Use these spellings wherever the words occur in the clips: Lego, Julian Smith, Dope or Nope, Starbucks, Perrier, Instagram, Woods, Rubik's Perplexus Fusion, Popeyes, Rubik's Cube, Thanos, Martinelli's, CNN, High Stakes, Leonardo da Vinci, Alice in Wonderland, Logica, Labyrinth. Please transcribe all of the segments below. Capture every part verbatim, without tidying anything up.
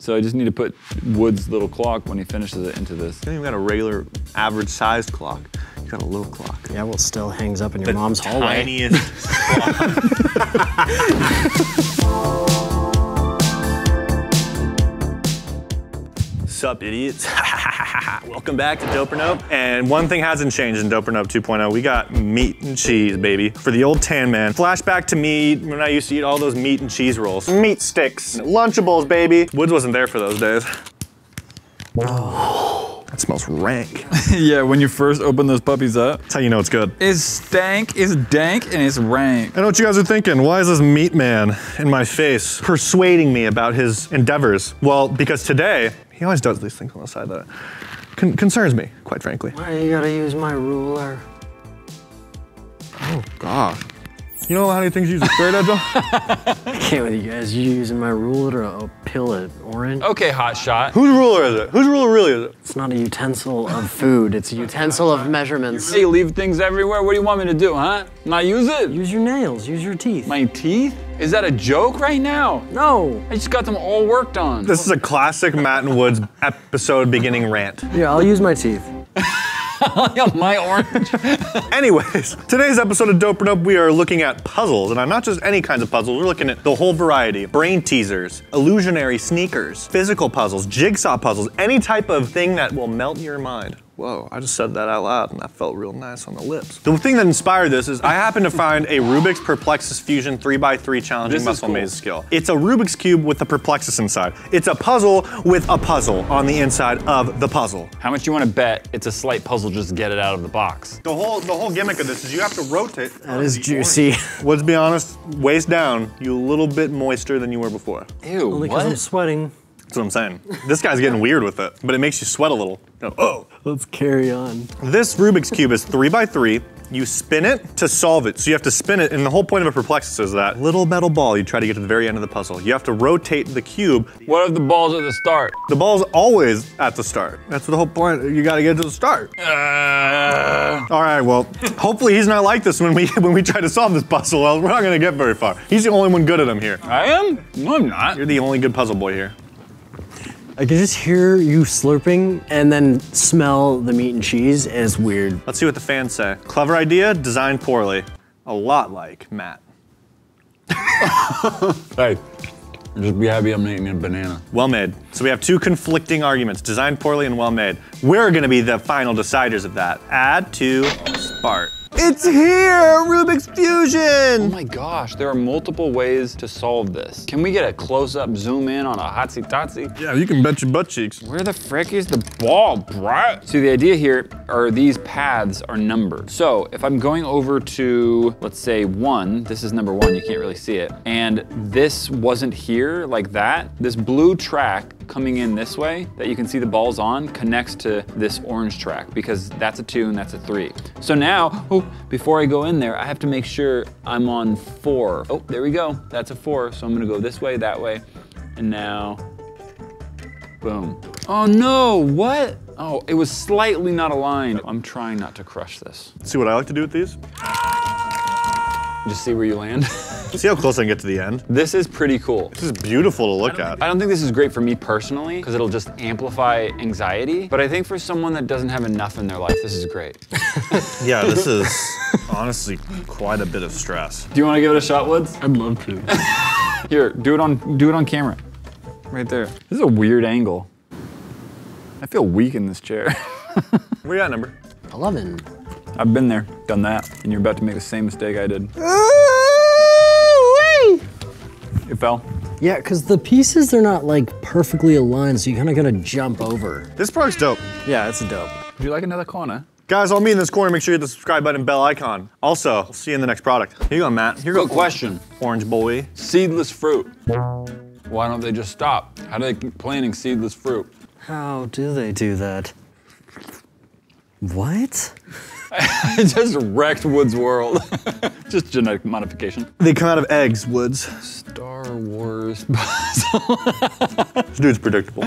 So I just need to put Wood's little clock when he finishes it into this. You haven't even got a regular average-sized clock. You got a little clock. Yeah, well, it still hangs up in your the mom's hallway. Tiniest clock. Sup, idiots. Welcome back to Dope or Nope. And one thing hasn't changed in Dope or Nope two point oh. We got meat and cheese, baby. For the old tan man. Flashback to me when I used to eat all those meat and cheese rolls. Meat sticks. Lunchables, baby. Woods wasn't there for those days. Oh, that smells rank. Yeah, when you first open those puppies up. That's how you know it's good. It's stank, it's dank, and it's rank. I know what you guys are thinking. Why is this meat man in my face persuading me about his endeavors? Well, because today, he always does these things on the side that con concerns me, quite frankly. Why do you gotta use my ruler? Oh, gosh. You know how many things you use a straight edge on? I can't with you guys. You using my ruler to oh, peel an orange? Okay, hot shot. Whose ruler is it? Whose ruler really is it? It's not a utensil of food. It's a utensil of measurements. Hey, leave things everywhere. What do you want me to do, huh? Not use it? Use your nails. Use your teeth. My teeth? Is that a joke right now? No. I just got them all worked on. This is a classic Matt and Woods episode beginning rant. Yeah, I'll use my teeth. My orange. Anyways, today's episode of Dope or Nope, we are looking at puzzles, and not just any kinds of puzzles. We're looking at the whole variety: brain teasers, illusionary sneakers, physical puzzles, jigsaw puzzles, any type of thing that will melt your mind. Whoa, I just said that out loud and that felt real nice on the lips. The thing that inspired this is I happened to find a Rubik's Perplexus Fusion three by three challenging muscle cool. maze skill. It's a Rubik's Cube with the Perplexus inside. It's a puzzle with a puzzle on the inside of the puzzle. How much you want to bet it's a slight puzzle, just get it out of the box? The whole the whole gimmick of this is you have to rotate. That is juicy. Let's be honest, waist down, you a little bit moister than you were before. Ew, only because I'm sweating. That's what I'm saying. This guy's getting weird with it, but it makes you sweat a little. Oh, oh. Let's carry on. This Rubik's Cube is three by three. You spin it to solve it. So you have to spin it, and the whole point of a Perplexus is that little metal ball you try to get to the very end of the puzzle. You have to rotate the cube. What if the ball's at the start? The ball's always at the start. That's the whole point. You gotta get to the start. Uh... All right, well, hopefully he's not like this when we when we try to solve this puzzle. Well, we're not gonna get very far. He's the only one good at them here. I am? No, I'm not. You're the only good puzzle boy here. I can just hear you slurping and then smell the meat and cheese, and it's weird. Let's see what the fans say. Clever idea, designed poorly. A lot like Matt. Hey, just be happy I'm not eating a banana. Well made. So we have two conflicting arguments, designed poorly and well made. We're gonna be the final deciders of that. Add to Spart. It's here, Rubik's Fusion! Oh my gosh, there are multiple ways to solve this. Can we get a close-up zoom in on a hotsy totsy? Yeah, you can bet your butt cheeks. Where the frick is the ball, bruh? So the idea here are these paths are numbered. So if I'm going over to, let's say one, this is number one, you can't really see it, and this wasn't here like that, this blue track coming in this way that you can see the balls on connects to this orange track because that's a two and that's a three. So now, oh, before I go in there, I have to make sure I'm on four. Oh, there we go, that's a four. So I'm gonna go this way, that way, and now, boom. Oh no, what? Oh, it was slightly not aligned. I'm trying not to crush this. See what I like to do with these? Just see where you land. See how close I can get to the end. This is pretty cool. This is beautiful to look I at. I don't think this is great for me personally, because it'll just amplify anxiety. But I think for someone that doesn't have enough in their life, this is great. Yeah, this is honestly quite a bit of stress. Do you want to give it a shot, Woods? I'd love to. Here, do it on do it on camera. Right there. This is a weird angle. I feel weak in this chair. What do you got, number? eleven. I've been there, done that, and you're about to make the same mistake I did. It fell. Yeah, because the pieces, they're not like perfectly aligned, so you kind of gotta jump over. This product's dope. Yeah, it's dope. Would you like another corner? Guys, I'll meet in this corner. Make sure you hit the subscribe button and bell icon. Also, see you in the next product. Here you go, Matt. Here you go. Good question. Orange boy. Seedless fruit. Why don't they just stop? How do they keep planting seedless fruit? How do they do that? What? I just wrecked Woods' world. Just genetic modification. They come out of eggs, Woods. Star Wars puzzle. This dude's predictable.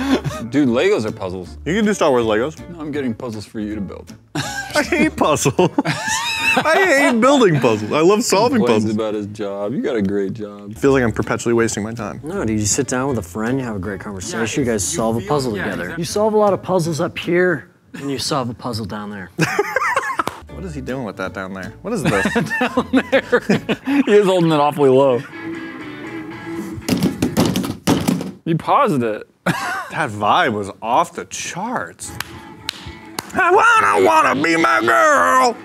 Dude, Legos are puzzles. You can do Star Wars Legos. No, I'm getting puzzles for you to build. I hate puzzles. I hate building puzzles. I love solving puzzles. He complains about his job. You got a great job. I feel like I'm perpetually wasting my time. No, dude, you sit down with a friend, you have a great conversation, yeah, you guys you solve feel, a puzzle yeah, together. Exactly. You solve a lot of puzzles up here, and you solve a puzzle down there. What is he doing with that down there? What is this? Down there. He is holding it awfully low. You paused it. That vibe was off the charts. I wanna, wanna be my girl.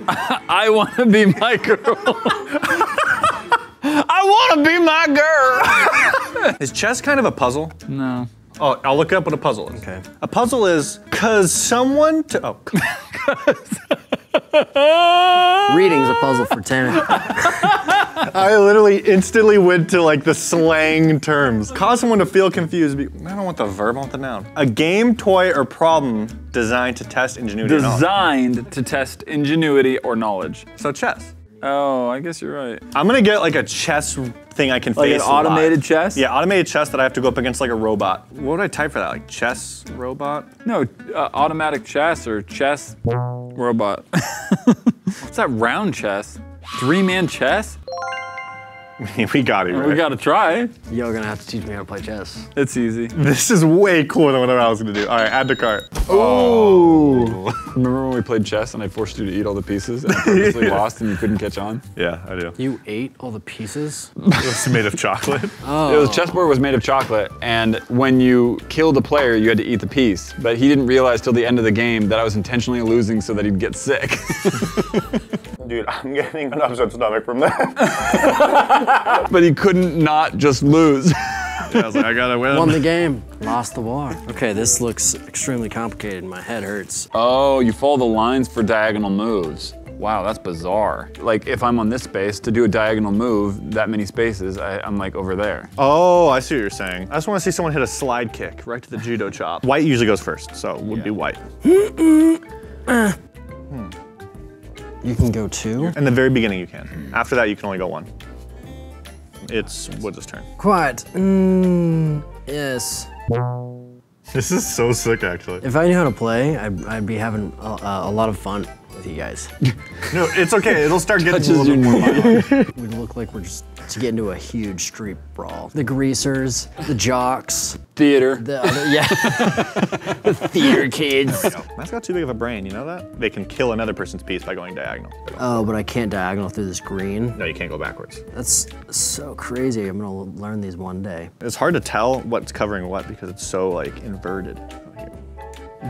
I wanna be my girl. I wanna be my girl. Is chess kind of a puzzle? No. Oh, I'll look up what a puzzle is. Okay. A puzzle is, cause someone to, oh. Reading's a puzzle for Tanner. I literally instantly went to like the slang terms. Cause someone to feel confused. I don't want the verb, I want the noun. A game, toy, or problem designed to test ingenuity designed or knowledge. Designed to test ingenuity or knowledge. So chess. Oh, I guess you're right. I'm gonna get like a chess thing I can like face. Like an automated live. Chess? Yeah, automated chess that I have to go up against like a robot. What would I type for that? Like chess robot? No, uh, automatic chess or chess robot. What's that round chess? Three-man chess? We got it, right? We gotta try. You're gonna have to teach me how to play chess. It's easy. This is way cooler than what I was gonna do. All right, add to cart. Oh! Remember when we played chess and I forced you to eat all the pieces and I purposely yeah. lost and you couldn't catch on? Yeah, I do. You ate all the pieces? It was made of chocolate. Oh. It was, chessboard was made of chocolate, and when you killed the player, you had to eat the piece. But he didn't realize till the end of the game that I was intentionally losing so that he'd get sick. Dude, I'm getting an upset stomach from that. But he couldn't not just lose. Yeah, I was like, I gotta win. Won the game, lost the war. Okay, this looks extremely complicated. My head hurts. Oh, you follow the lines for diagonal moves. Wow, that's bizarre. Like, if I'm on this space, to do a diagonal move, that many spaces, I, I'm like over there. Oh, I see what you're saying. I just wanna see someone hit a slide kick right to the judo chop. White usually goes first, so it would yeah. be white. hmm. You can go two? In the very beginning you can. After that you can only go one. It's Woods' turn. Quiet. Mm, yes. This is so sick actually. If I knew how to play, I'd, I'd be having a, a lot of fun with you guys. No, it's okay, it'll start getting a little bit more violent. We look like we're just to get into a huge street brawl. The greasers, the jocks. Theater. The other, yeah. The theater kids. That's got too big of a brain, you know that? They can kill another person's piece by going diagonal. Oh, but I can't diagonal through this green. No, you can't go backwards. That's so crazy. I'm gonna learn these one day. It's hard to tell what's covering what because it's so like inverted.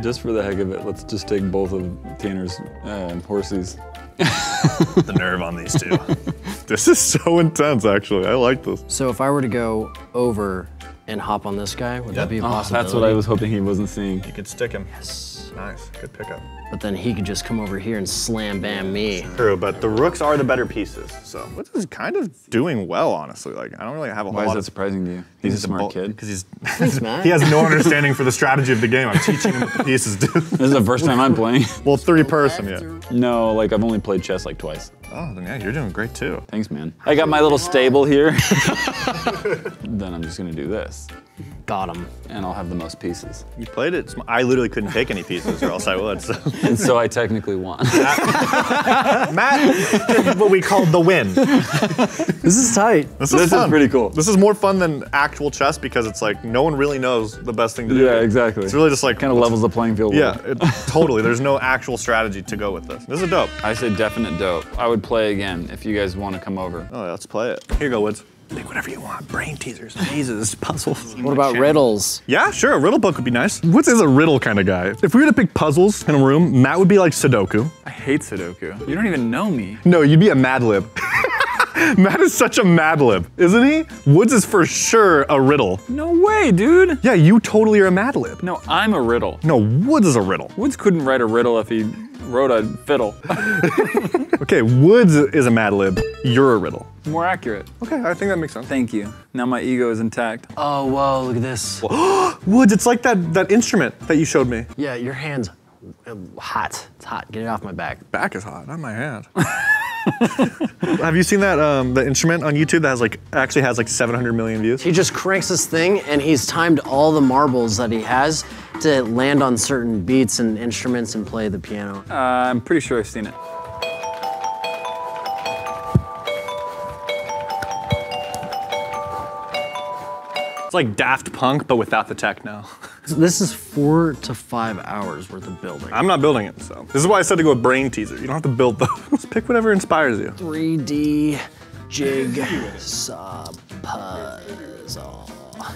Just for the heck of it, let's just take both of Tanner's uh, horses. The nerve on these two. This is so intense, actually. I like this. So if I were to go over and hop on this guy, would yep. that be a possibility? That's what I was hoping he wasn't seeing. You could stick him. Yes. Nice, good pickup. But then he could just come over here and slam bam me. True, but the rooks are the better pieces, so. Woods is kind of doing well, honestly. Like, I don't really have a whole Why lot Why is that surprising to you? He's, he's a smart kid. Because he's, he's he has no understanding for the strategy of the game. I'm teaching him what the pieces do. This is the first time I'm playing. Well, three person, yeah. No, like I've only played chess like twice. Oh, then yeah, you're doing great too. Thanks, man. I got my little stable here. Then I'm just gonna do this. Got him. And I'll have the most pieces. You played it. I literally couldn't take any pieces or else I would. So. And so I technically won. Matt did what we called the win. This is tight. This is This fun. is pretty cool. This is more fun than actual chess because it's like no one really knows the best thing to do. Yeah, exactly. It's really just like- Kind of levels the playing field. Yeah, it, totally. There's no actual strategy to go with this. This is dope. I say definite dope. I would play again if you guys want to come over. Oh, let's play it. Here you go, Woods. Pick whatever you want. Brain teasers, mazes, puzzles. What about riddles? Yeah, sure, a riddle book would be nice. Woods is a riddle kind of guy. If we were to pick puzzles in a room, Matt would be like Sudoku. I hate Sudoku. You don't even know me. No, you'd be a Mad Lib. Matt is such a Mad Lib, isn't he? Woods is for sure a riddle. No way, dude. Yeah, you totally are a Mad Lib. No, I'm a riddle. No, Woods is a riddle. Woods couldn't write a riddle if he wrote a fiddle. Okay, Woods is a Mad Lib. You're a riddle. More accurate. Okay, I think that makes sense. Thank you. Now my ego is intact. Oh, whoa, look at this. Woods, it's like that, that instrument that you showed me. Yeah, your hand's hot. It's hot. Get it off my back. Back is hot, not my hand. Have you seen that um, the instrument on YouTube that has like actually has like seven hundred million views? He just cranks this thing and he's timed all the marbles that he has to land on certain beats and instruments and play the piano. Uh, I'm pretty sure I've seen it. It's like Daft Punk, but without the techno. So this is four to five hours worth of building. I'm not building it, so. This is why I said to go with brain teaser. You don't have to build those. Pick whatever inspires you. three D jig sub puzzle.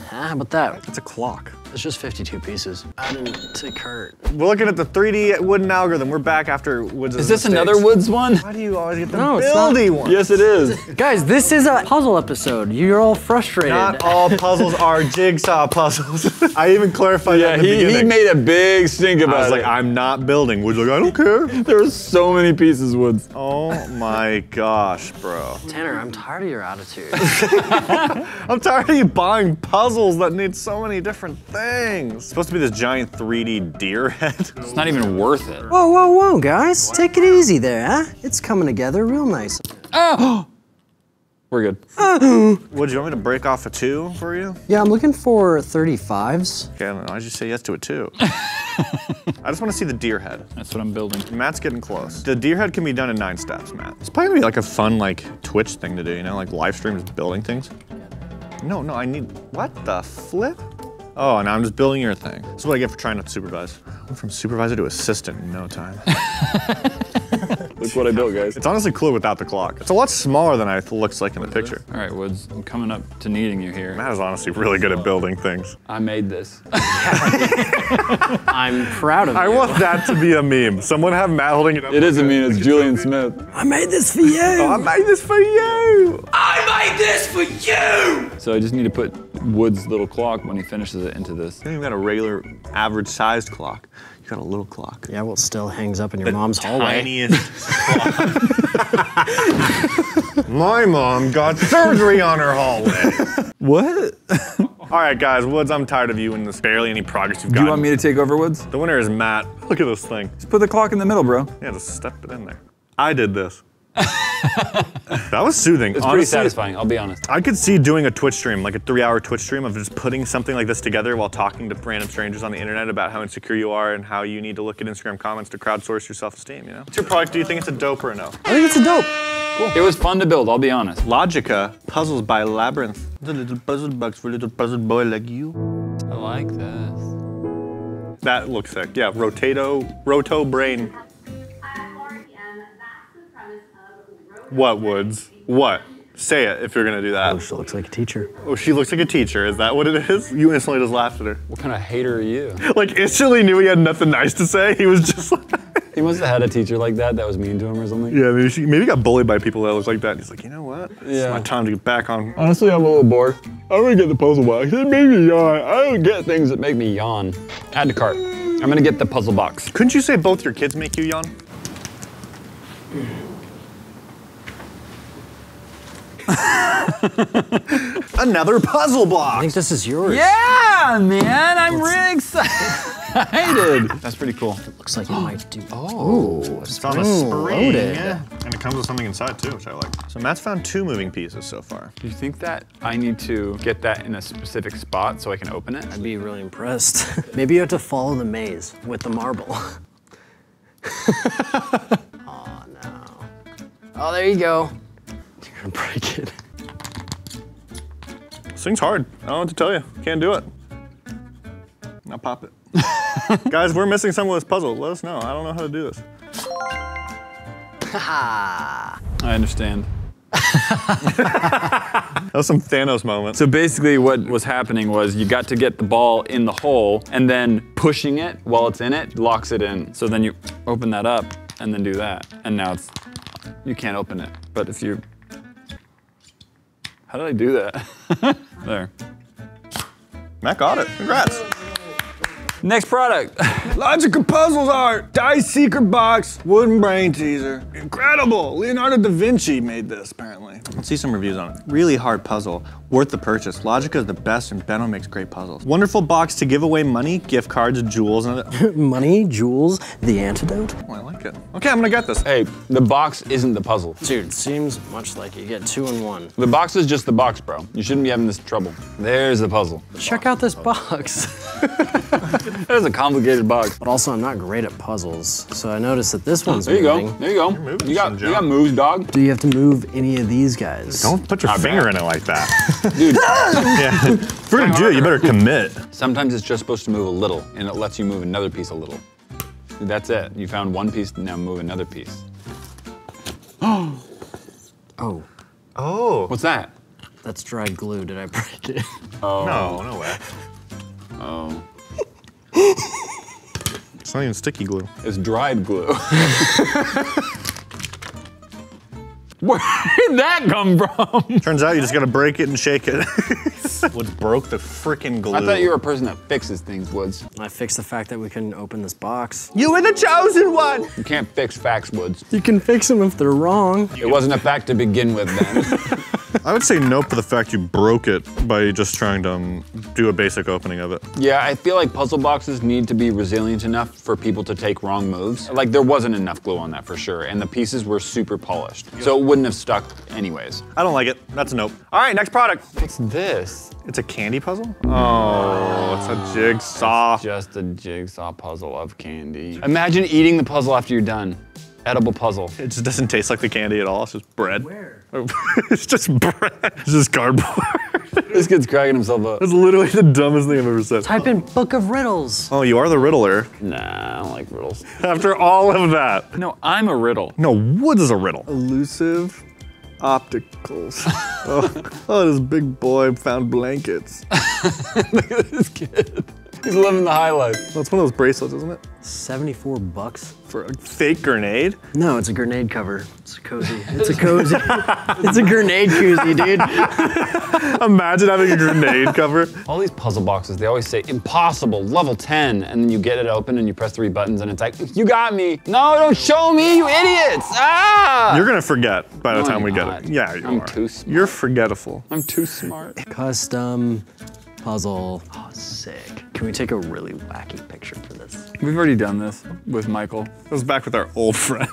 How about that? It's a clock. It's just fifty-two pieces. Add in to cart. We're looking at the three D wooden algorithm. We're back after Woods. Is this mistakes. Another Woods one? Why do you always get the no, buildy one? Yes, it is. Guys, this is a puzzle episode. You're all frustrated. Not all puzzles are jigsaw puzzles. I even clarified yeah, that in the he, beginning. He made a big stink about it. I was it. like, I'm not building. Woods like, I don't care. There are so many pieces, Woods. Oh my gosh, bro. Tanner, I'm tired of your attitude. I'm tired of you buying puzzles that need so many different things. Things. It's supposed to be this giant three D deer head. It's not even worth it. Whoa, whoa, whoa, guys. What? Take it easy there, huh? It's coming together real nice. Oh! We're good. Uh-oh. Would you want me to break off a two for you? Yeah, I'm looking for thirty-fives. Okay, I don't know. I just say yes to a two. I just want to see the deer head. That's what I'm building. Matt's getting close. The deer head can be done in nine steps, Matt. It's probably gonna be like a fun like Twitch thing to do, you know? Like live stream just building things. No, no, I need, what the flip? Oh, and I'm just building your thing. This is what I get for trying not to supervise. I'm from supervisor to assistant in no time. Look what I built, guys. It's honestly cooler without the clock. It's a lot smaller than it looks like in the picture. All right, Woods, I'm coming up to needing you here. Matt is honestly really good at building things. I made this. I'm proud of it. I you. want that to be a meme. Someone have Matt holding it up. It is a meme, it's Julian Smith. I made this for you. Oh, I made this for you. I made this for you. So I just need to put Wood's little clock when he finishes it into this. You got a regular average-sized clock. You got a little clock. Yeah, well, it still hangs up in your the mom's hallway. Tiniest clock. My mom got surgery on her hallway. What? All right, guys, Woods, I'm tired of you and there's barely any progress you've got. You want me to take over, Woods? The winner is Matt. Look at this thing. Just put the clock in the middle, bro. Yeah, just step it in there. I did this. That was soothing. It's honestly pretty satisfying, I'll be honest. I could see doing a Twitch stream, like a three hour Twitch stream of just putting something like this together while talking to random strangers on the internet about how insecure you are and how you need to look at Instagram comments to crowdsource your self-esteem, you know? What's your product? Do you think it's a dope or a no? I think it's a dope. Cool. It was fun to build, I'll be honest. Logica, puzzles by Labyrinth. The little puzzle box for a little puzzle boy like you. I like this. That looks sick, yeah, rotato, roto brain. What, Woods? What? Say it if you're gonna do that. Oh, she looks like a teacher. Oh, she looks like a teacher. Is that what it is? You instantly just laughed at her. What kind of hater are you? Like, instantly knew he had nothing nice to say. He was just like... He must have had a teacher like that that was mean to him or something. Yeah, maybe, she, maybe he got bullied by people that looked like that. And he's like, you know what? Yeah. It's my time to get back on. Honestly, I'm a little bored. I don't get the puzzle box. It made me yawn. I don't get things that make me yawn. Add to cart. I'm gonna get the puzzle box. Couldn't you say both your kids make you yawn? Another puzzle block. I think this is yours. Yeah, man, I'm really excited. That's pretty cool. It looks like it might do. Oh, Ooh, it's on a spring. Loaded. Yeah. And it comes with something inside too, which I like. So Matt's found two moving pieces so far. Do you think that I need to get that in a specific spot so I can open it? I'd be really impressed. Maybe you have to follow the maze with the marble. Oh no. Oh, there you go. Break it. This thing's hard. I don't know what to tell you. Can't do it. Now pop it. Guys, we're missing some of this puzzle. Let us know. I don't know how to do this. I understand. That was some Thanos moment. So basically what was happening was you got to get the ball in the hole and then pushing it while it's in it locks it in. So then you open that up and then do that. And now it's, you can't open it. But if you How did I do that? There. Matt got it. Congrats. Next product. Logical puzzles art. Dice secret box. Wooden brain teaser. Incredible. Leonardo da Vinci made this, apparently. Let's see some reviews on it. Really hard puzzle. Worth the purchase. Logica is the best and Benno makes great puzzles. Wonderful box to give away money, gift cards, jewels, and other... Money, jewels, the antidote? Oh, I like it. it. Okay, I'm gonna get this. Hey, the box isn't the puzzle. Dude, seems much like you get two in one. The box is just the box, bro. You shouldn't be having this trouble. There's the puzzle. The Check box. out this box. That is a complicated box. But also, I'm not great at puzzles, so I noticed that this one's moving. There you go, there you go. You're moving you got, some, you got moves, dog. Do you have to move any of these guys? Don't put your not finger bad. in it like that. Dude. Yeah. If you're gonna do it, you better commit. Sometimes it's just supposed to move a little, and it lets you move another piece a little. That's it. You found one piece, now move another piece. Oh. Oh. Oh. What's that? That's dried glue. Did I break it? Oh. No, no way. Oh. It's not even sticky glue. It's dried glue. Where did that come from? Turns out you just gotta break it and shake it. Woods broke the frickin' glue. I thought you were a person that fixes things, Woods. I fixed the fact that we couldn't open this box. You were the chosen one! You can't fix facts, Woods. You can fix them if they're wrong. It wasn't a fact to begin with, then. I would say no for the fact you broke it by just trying to um, do a basic opening of it. Yeah, I feel like puzzle boxes need to be resilient enough for people to take wrong moves. Like, there wasn't enough glue on that for sure, and the pieces were super polished. So it wouldn't have stuck anyways. I don't like it. That's a nope. All right, next product. What's this? It's a candy puzzle? Oh, it's a jigsaw. It's just a jigsaw puzzle of candy. Imagine eating the puzzle after you're done. Edible puzzle. It just doesn't taste like the candy at all. It's just bread. Where? It's just bread. It's just cardboard. This kid's cracking himself up. That's literally the dumbest thing I've ever said. Type in Book of Riddles. Oh, you are the riddler. Nah, I don't like riddles. After all of that. No, I'm a riddle. No, Woods is a riddle. Elusive opticals. Oh, oh, this big boy found blankets. Look at this kid. He's living the high life. Well, it's one of those bracelets, isn't it? seventy-four bucks. For a fake grenade? No, it's a grenade cover. It's a cozy. It's a cozy. It's a grenade koozie, dude. Imagine having a grenade cover. All these puzzle boxes, they always say, impossible, level ten, and then you get it open and you press three buttons and it's like, you got me. No, don't show me, you idiots. Ah! You're gonna forget by the no, time I'm we not. get it. Yeah, you I'm are. too smart. You're forgetful. I'm too smart. Custom puzzle. Oh, sick. Can we take a really wacky picture for this? We've already done this with Michael. It was back with our old friend.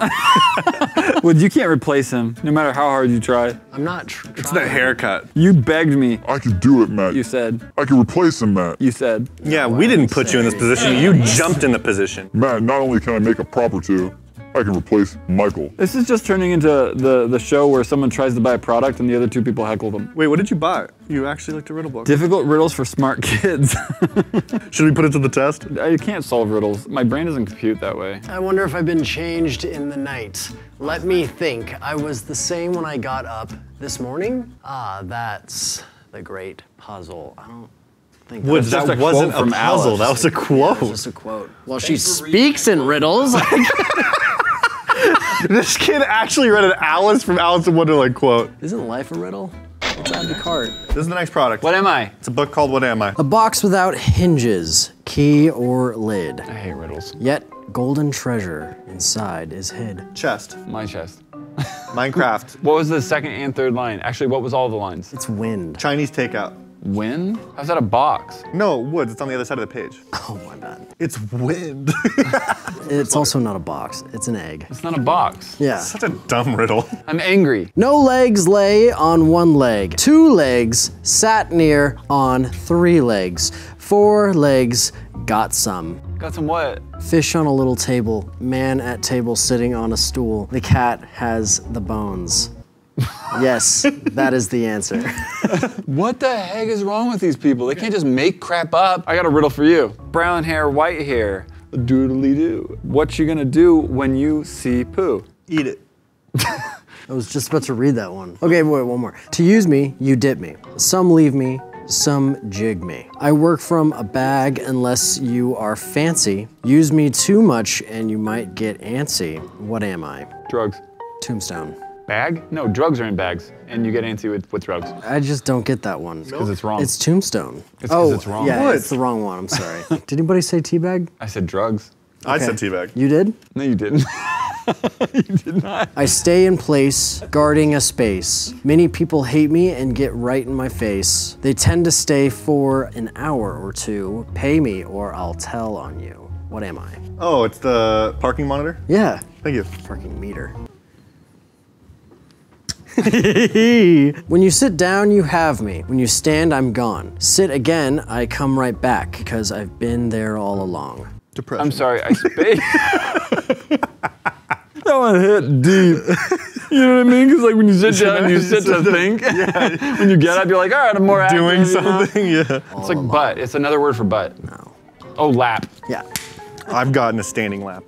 Well, you can't replace him, no matter how hard you try. I'm not tr trying. It's that haircut. You begged me. I can do it, Matt. You said. I can replace him, Matt. You said. Yeah, we didn't put you in this position. You jumped in the position. Matt, not only can I make a proper two, I can replace Michael. This is just turning into the, the show where someone tries to buy a product and the other two people heckle them. Wait, what did you buy? You actually looked at riddle books. Difficult riddles for smart kids. Should we put it to the test? I can't solve riddles. My brain doesn't compute that way. I wonder if I've been changed in the night. Let me think. I was the same when I got up this morning. Ah, that's the great puzzle. I don't... That Woods, that a wasn't from a puzzle. That was a quote. Yeah, just a quote. Well, she speaks in riddles. This kid actually read an Alice from Alice in Wonderland quodd. Isn't life a riddle? Let's add the card. This is the next product. What am I? It's a book called What Am I? A box without hinges, key or lid. I hate riddles. Yet, golden treasure inside is hid. Chest. My chest. Minecraft. What was the second and third line? Actually, what was all the lines? It's wind. Chinese takeout. Wind? How's that a box? No, Woods, it's on the other side of the page. Oh, my bad. It's wind. It's also not a box, it's an egg. It's not a box. Yeah. It's such a dumb riddle. I'm angry. No legs lay on one leg. Two legs sat near on three legs. Four legs got some. Got some what? Fish on a little table. Man at table sitting on a stool. The cat has the bones. Yes, that is the answer. What the heck is wrong with these people? They can't just make crap up. I got a riddle for you. Brown hair, white hair, doodly-doo. What you gonna do when you see poo? Eat it. I was just about to read that one. Okay, wait, one more. To use me, you dip me. Some leave me, some jig me. I work from a bag unless you are fancy. Use me too much and you might get antsy. What am I? Drugs. Tombstone. Bag? No, drugs are in bags, and you get antsy with, with drugs. I just don't get that one. It's because it's wrong. It's tombstone. It's because oh, it's wrong. Yeah, what? It's the wrong one, I'm sorry. Did anybody say teabag? I said drugs. Okay. I said teabag. You did? No, you didn't. You did not. I stay in place, guarding a space. Many people hate me and get right in my face. They tend to stay for an hour or two. Pay me or I'll tell on you. What am I? Oh, it's the parking monitor? Yeah. Look at the fucking meter. When you sit down, you have me. When you stand, I'm gone. Sit again, I come right back, because I've been there all along. Depression. I'm sorry, I spaced. That one hit deep. You know what I mean? Because like when you sit down, you sit to think. Yeah. When you get up, you're like, all right, I'm more active. Doing something, yeah. It's like butt. It's another word for butt. No. Oh, lap. Yeah. I've gotten a standing lap.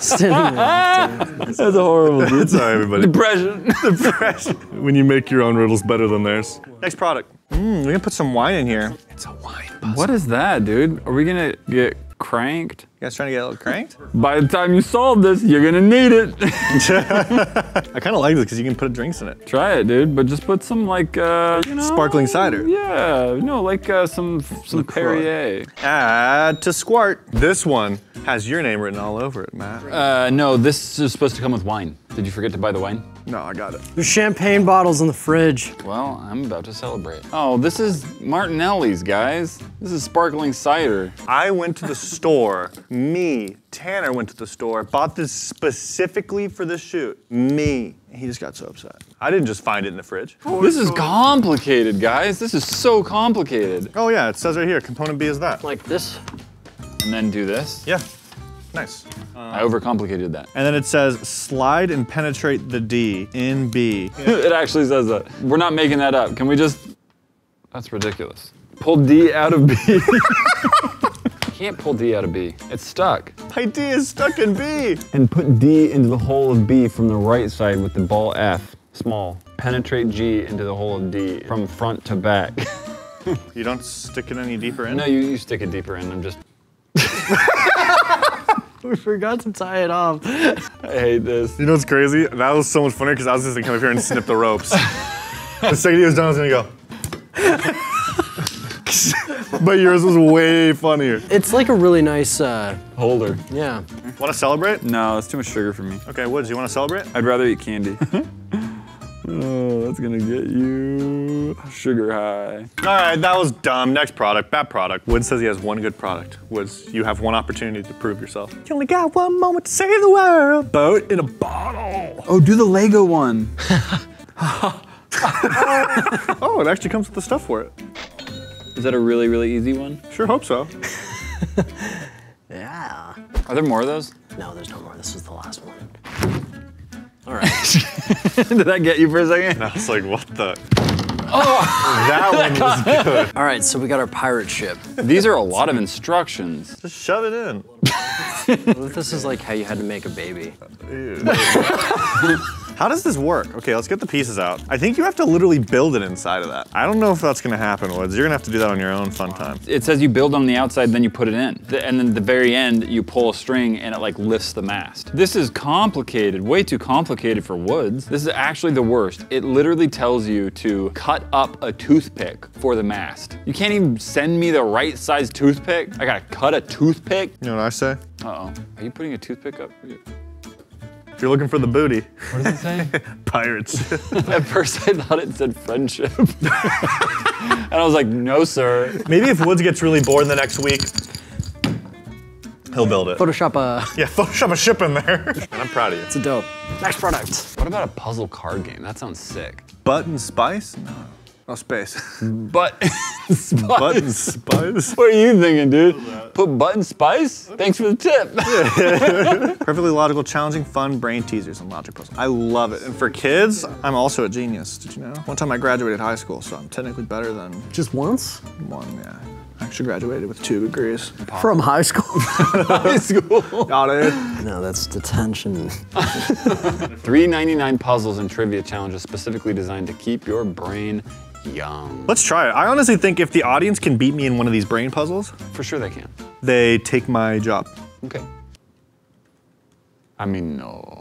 Standing lap. That's a horrible. That's all right, everybody. Depression. Depression. When you make your own riddles better than theirs. Next product. Mm, we're gonna put some wine in here. It's a wine puzzle. What is that, dude? Are we gonna get cranked? You guys trying to get a little cranked? By the time you solve this, you're gonna need it. I kind of like this because you can put drinks in it. Try it, dude, but just put some like, uh, you know, sparkling cider. Yeah, no, like uh, some some Perrier. Add to squirt. This one has your name written all over it, Matt. Uh, no, this is supposed to come with wine. Did you forget to buy the wine? No, I got it. There's champagne bottles in the fridge. Well, I'm about to celebrate. Oh, this is Martinelli's, guys. This is sparkling cider. I went to the store. Me, Tanner went to the store, bought this specifically for this shoot. Me. He just got so upset. I didn't just find it in the fridge. Oh, this is complicated, guys. This is so complicated. Oh yeah, it says right here, component B is that. Like this. And then do this? Yeah. Nice. Um, I overcomplicated that. And then it says, slide and penetrate the D in B. Yeah. It actually says that. We're not making that up. Can we just, that's ridiculous. Pull D out of B. I can't pull D out of B. It's stuck. My D is stuck in B. And put D into the hole of B from the right side with the ball F, small. Penetrate G into the hole of D from front to back. You don't stick it any deeper in? No, you, you stick it deeper in. I'm just. We forgot to tie it off. I hate this. You know what's crazy? That was so much funnier because I was just gonna come up here and snip the ropes. The second he was done, I was gonna go. But yours was way funnier. It's like a really nice uh, holder. Yeah. Want to celebrate? No, it's too much sugar for me. Okay, Woods, you want to celebrate? I'd rather eat candy. Oh, that's gonna get you sugar high. All right, that was dumb. Next product, bad product. Woods says he has one good product. Woods, you have one opportunity to prove yourself. You only got one moment to save the world. Boat in a bottle. Oh, do the Lego one. Oh, it actually comes with the stuff for it. Is that a really, really easy one? Sure hope so. Yeah. Are there more of those? No, there's no more. This was the last one. All right. Did that get you for a second? I was like, what the? Oh! That one was good. All right, so we got our pirate ship. These are a lot of instructions. Just shove it in. What if this is like how you had to make a baby? Ew. How does this work? Okay, let's get the pieces out. I think you have to literally build it inside of that. I don't know if that's gonna happen, Woods. You're gonna have to do that on your own fun time. It says you build on the outside, then you put it in. The, and then at the very end, you pull a string and it like lifts the mast. This is complicated, way too complicated for Woods. This is actually the worst. It literally tells you to cut up a toothpick for the mast. You can't even send me the right size toothpick. I gotta cut a toothpick. You know what I say? Uh-oh, are you putting a toothpick up for you? If you're looking for the booty. What does it say? Pirates. At first I thought it said friendship. And I was like, no, sir. Maybe if Woods gets really bored the next week, he'll build it. Photoshop a... Yeah, Photoshop a ship in there. And I'm proud of you. It's a dope. Next product. What about a puzzle card game? That sounds sick. Butt and spice? No. No space. Butt and spice. Butt and spice? What are you thinking, dude? Put butt and spice? Thanks for the tip. Perfectly logical, challenging, fun, brain teasers and logic puzzles. I love it. And for kids, I'm also a genius, did you know? One time I graduated high school, so I'm technically better than... Just once? One, yeah. I actually graduated with two degrees. Pop. From high school? High school. Got it. No, that's detention. three ninety-nine puzzles and trivia challenges specifically designed to keep your brain young. Let's try it. I honestly think if the audience can beat me in one of these brain puzzles. For sure they can. They take my job. Okay. I mean, no.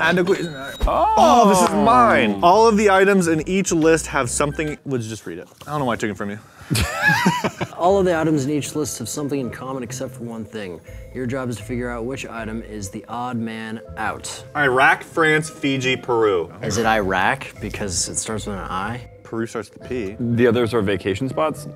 And a question. Oh. Oh, this is mine. All of the items in each list have something. Let's just read it. I don't know why I took it from you. All of the items in each list have something in common except for one thing. Your job is to figure out which item is the odd man out. Iraq, France, Fiji, Peru. Is it Iraq because it starts with an I? Peru starts with a P. The others are vacation spots?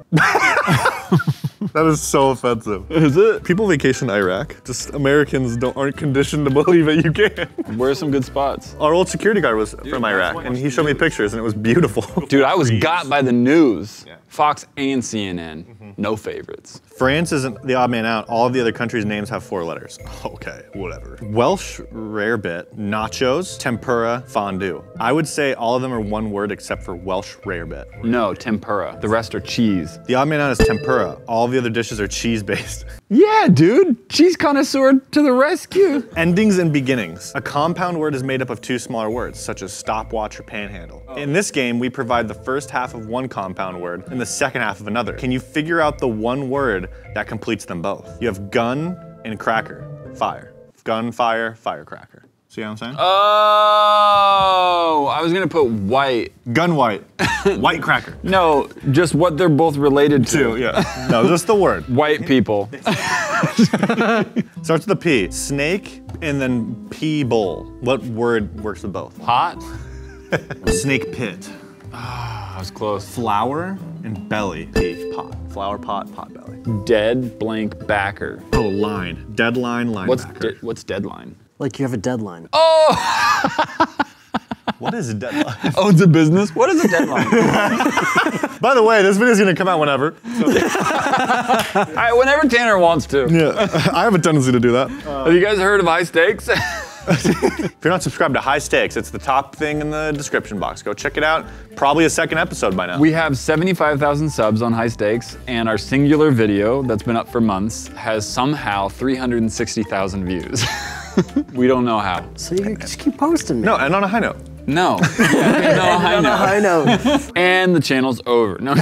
That is so offensive. Is it? People vacation Iraq. Just Americans don't aren't conditioned to believe that you can. Where are some good spots? Our old security guard was Dude, from Iraq, and he showed news. me pictures, and it was beautiful. Dude, I was got by the news. Yeah. Fox and C N N. Mm-hmm. No favorites. France isn't the odd man out. All of the other countries' names have four letters. Okay, whatever. Welsh rare bit, nachos, tempura, fondue. I would say all of them are one word except for Welsh rare bit. No, tempura. The rest are cheese. The odd man out is tempura. All the other dishes are cheese-based. Yeah, dude. Cheese connoisseur to the rescue. Endings and beginnings. A compound word is made up of two smaller words, such as stopwatch or panhandle. Oh. In this game, we provide the first half of one compound word and the second half of another. Can you figure out the one word that completes them both? You have gun and cracker. Fire. Gun, fire, firecracker. See what I'm saying? Oh, I was gonna put white. Gun white. White cracker. No, just what they're both related to. to yeah. No, just the word. White people. Starts with a P. Snake and then pea bowl. What word works with both? Hot? Snake pit. Ah, I was close. Flower and belly. Page pot. Flower pot, pot belly. Dead blank backer. Oh, line. Deadline, line what's backer. De what's deadline? Like you have a deadline. Oh! What is a deadline? Owns a business? What is a deadline? By the way, this video's gonna come out whenever. So. All right, whenever Tanner wants to. Yeah, I have a tendency to do that. Uh, have you guys heard of High Stakes? If you're not subscribed to High Stakes, it's the top thing in the description box. Go check it out. Probably a second episode by now. We have seventy-five thousand subs on High Stakes, and our singular video that's been up for months has somehow three hundred sixty thousand views. We don't know how. So you just keep posting, man. No, and on a high note. No. Yeah, no, on, high on note. a high note. And the channel's over. No.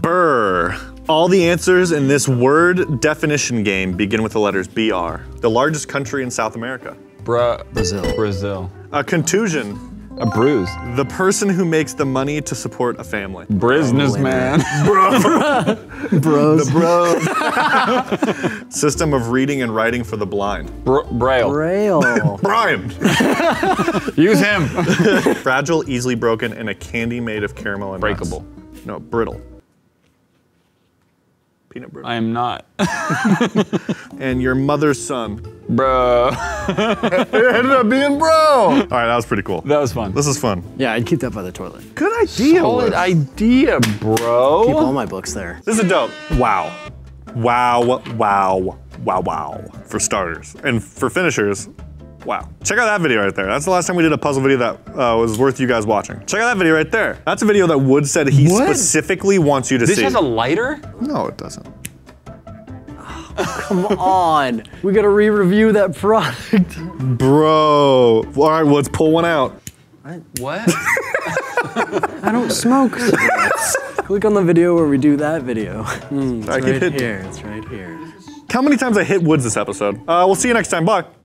Brr. All the answers in this word definition game begin with the letters B R. The largest country in South America. Bruh. Brazil. Brazil. A contusion. A bruise. The person who makes the money to support a family. Businessman. Bro. Bros. The bros. System of reading and writing for the blind. Br braille. Braille. Brian. Use him. Fragile, easily broken, and a candy made of caramel and breakable. Nuts. No, brittle. Peanut brittle. I am not. And your mother's son. Bro. It ended up being bro. All right, that was pretty cool. That was fun. This is fun. Yeah, I'd keep that by the toilet. Good idea. Solid Liz. idea, bro. Keep all my books there. This is dope. Wow. Wow, wow, wow, wow. For starters. And for finishers, wow. Check out that video right there. That's the last time we did a puzzle video that uh, was worth you guys watching. Check out that video right there. That's a video that Wood said he what? specifically wants you to this see. This has a lighter? No, it doesn't. Come on, we gotta re-review that product. Bro, all right, let's pull one out. I, what? I don't smoke cigarettes. Click on the video where we do that video. Mm, it's I right hit. here, it's right here. How many times I hit Woods this episode? Uh, we'll see you next time, bye.